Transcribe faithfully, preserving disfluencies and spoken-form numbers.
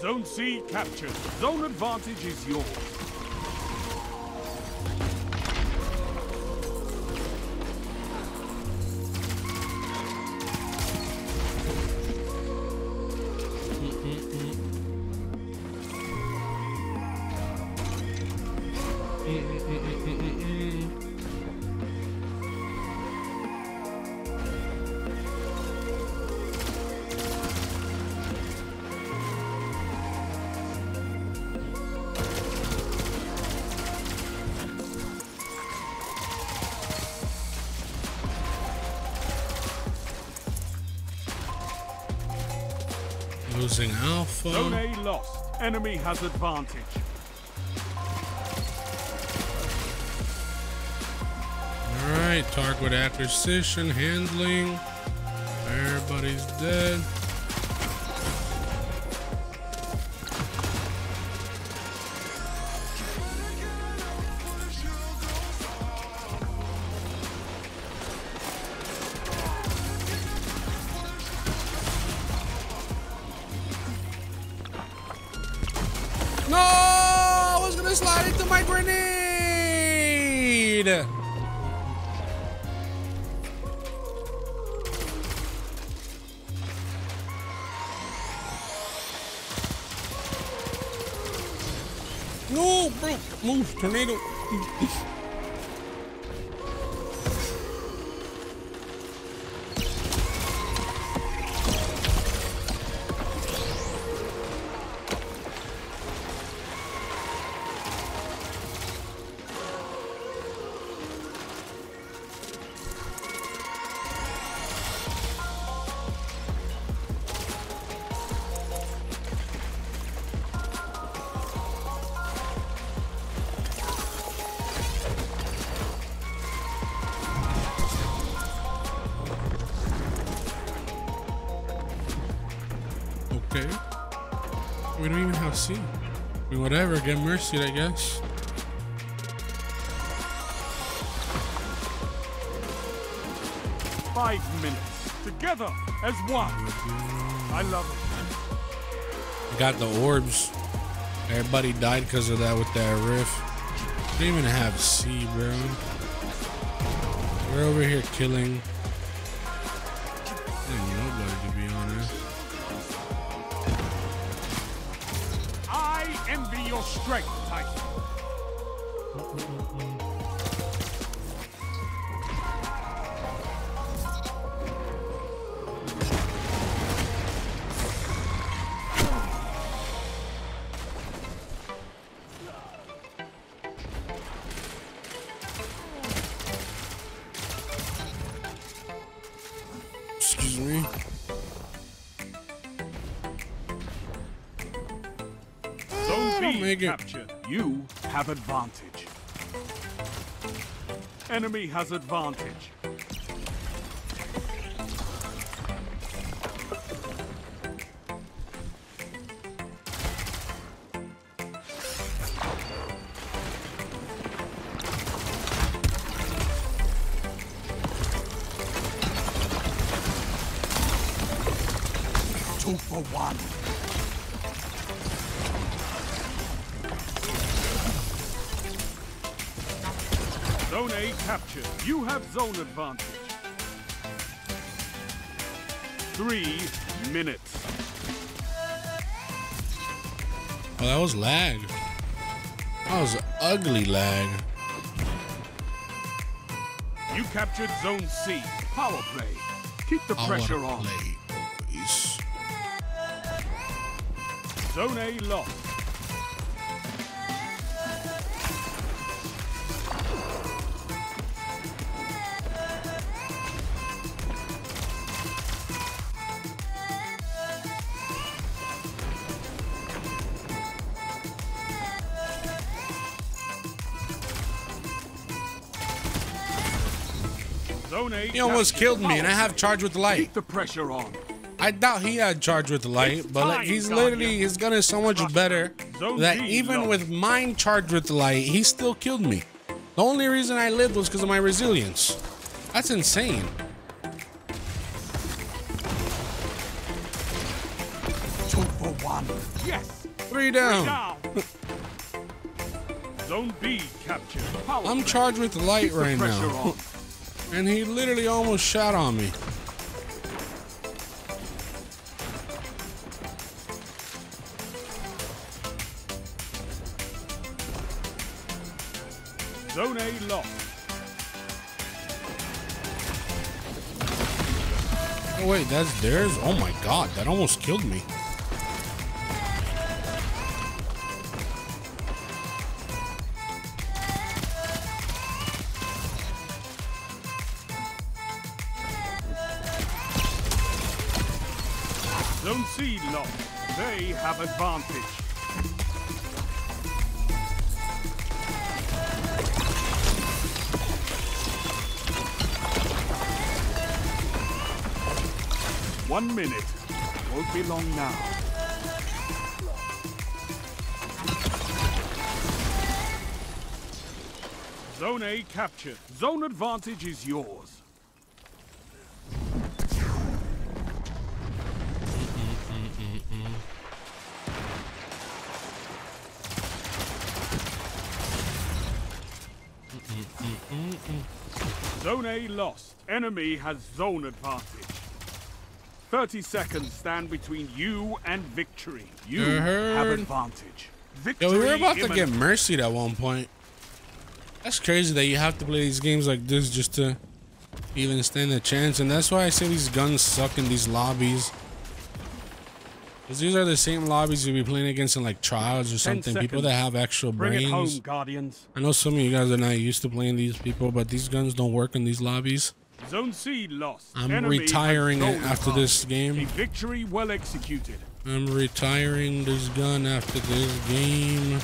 Zone C captured. Zone advantage is yours. Losing alpha. Zone A lost. Enemy has advantage. Alright, target acquisition, handling. Everybody's dead. Slide into my grenade. No, bro, move, tornado. We don't even have C. We whatever, get mercy, I guess. Five minutes. Together as one. I love it. I got the orbs. Everybody died because of that with that riff. We don't even have C, bro. We're over here killing. Your strength, Titan. Excuse me. Captured. You have advantage. Enemy has advantage. Two for one. Zone A captured. You have zone advantage. Three minutes. Oh, that was lag. That was ugly lag. You captured zone C. Power play. Keep the Power pressure on. Play, boys. Zone A lost. He almost killed me, and I have charge with light. Keep the pressure on. I doubt he had charge with light, but like, he's literally, his gun is so much better that even with mine charged with light, he still killed me. The only reason I lived was because of my resilience. That's insane. Two for one. Yes. Three down. Three down. Zone B captured. Power I'm charged with light right now. And he literally almost shot on me. Zone A lost. Oh wait, that's theirs? Oh my god, that almost killed me. Zone C lost. They have advantage. One minute. Won't be long now. Zone A captured. Zone advantage is yours. Zone A lost. Enemy has zone advantage. thirty seconds stand between you and victory. You have advantage. Victory. Yo, we were about imminent. to get mercied at one point. That's crazy that you have to play these games like this just to even stand a chance. And that's why I say these guns suck in these lobbies. Because these are the same lobbies you'll be playing against in like trials or something. People that have actual brains. Bring it home, Guardians. I know some of you guys are not used to playing these people, but these guns don't work in these lobbies. Zone C lost. I'm Enemy retiring it after this game. A victory well executed. I'm retiring this gun after this game.